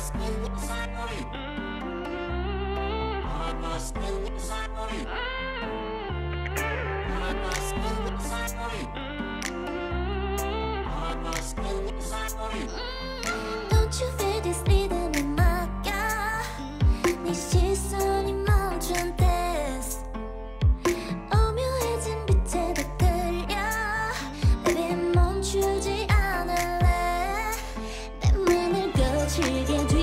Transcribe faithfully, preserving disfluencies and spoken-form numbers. Don't you feel this rhythm in my car? 네 시선이 멈춘 듯 오묘해진 빛에도 끌려. Baby 멈추지 않을래. 내 맘을 거칠게